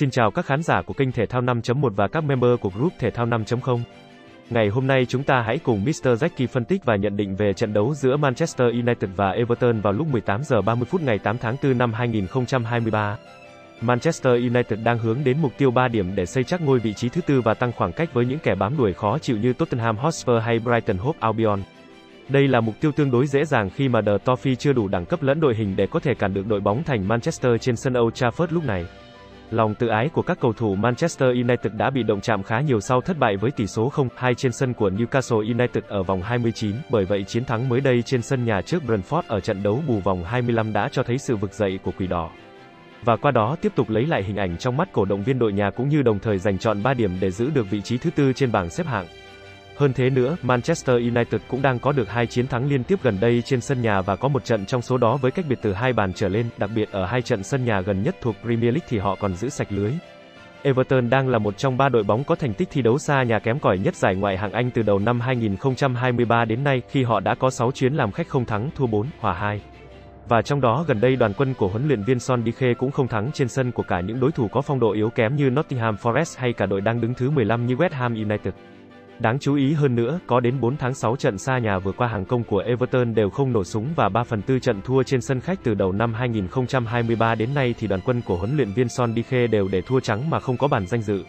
Xin chào các khán giả của kênh Thể thao 5.1 và các member của group Thể thao 5.0. Ngày hôm nay chúng ta hãy cùng Mr. Jackie phân tích và nhận định về trận đấu giữa Manchester United và Everton vào lúc 18h30 ngày 8 tháng 4 năm 2023. Manchester United đang hướng đến mục tiêu 3 điểm để xây chắc ngôi vị trí thứ tư và tăng khoảng cách với những kẻ bám đuổi khó chịu như Tottenham Hotspur hay Brighton Hove Albion. Đây là mục tiêu tương đối dễ dàng khi mà The Toffee chưa đủ đẳng cấp lẫn đội hình để có thể cản được đội bóng thành Manchester trên sân Old Trafford lúc này. Lòng tự ái của các cầu thủ Manchester United đã bị động chạm khá nhiều sau thất bại với tỷ số 0-2 trên sân của Newcastle United ở vòng 29, bởi vậy chiến thắng mới đây trên sân nhà trước Brentford ở trận đấu bù vòng 25 đã cho thấy sự vực dậy của Quỷ Đỏ. Và qua đó tiếp tục lấy lại hình ảnh trong mắt cổ động viên đội nhà cũng như đồng thời giành trọn 3 điểm để giữ được vị trí thứ tư trên bảng xếp hạng. Hơn thế nữa, Manchester United cũng đang có được 2 chiến thắng liên tiếp gần đây trên sân nhà và có một trận trong số đó với cách biệt từ 2 bàn trở lên, đặc biệt ở 2 trận sân nhà gần nhất thuộc Premier League thì họ còn giữ sạch lưới. Everton đang là một trong 3 đội bóng có thành tích thi đấu xa nhà kém cỏi nhất giải Ngoại hạng Anh từ đầu năm 2023 đến nay, khi họ đã có 6 chuyến làm khách không thắng, thua 4, hòa 2. Và trong đó gần đây đoàn quân của huấn luyện viên Son Dyche cũng không thắng trên sân của cả những đối thủ có phong độ yếu kém như Nottingham Forest hay cả đội đang đứng thứ 15 như West Ham United. Đáng chú ý hơn nữa, có đến 4 tháng 6 trận xa nhà vừa qua hàng công của Everton đều không nổ súng và 3/4 trận thua trên sân khách từ đầu năm 2023 đến nay thì đoàn quân của huấn luyện viên Son Dyche đều để thua trắng mà không có bàn danh dự.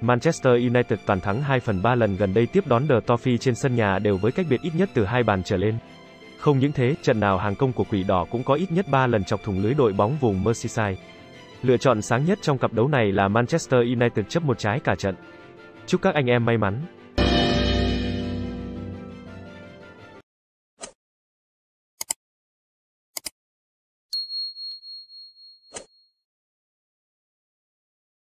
Manchester United toàn thắng 2/3 lần gần đây tiếp đón The Toffee trên sân nhà đều với cách biệt ít nhất từ 2 bàn trở lên. Không những thế, trận nào hàng công của Quỷ Đỏ cũng có ít nhất 3 lần chọc thủng lưới đội bóng vùng Merseyside. Lựa chọn sáng nhất trong cặp đấu này là Manchester United chấp một trái cả trận. Chúc các anh em may mắn!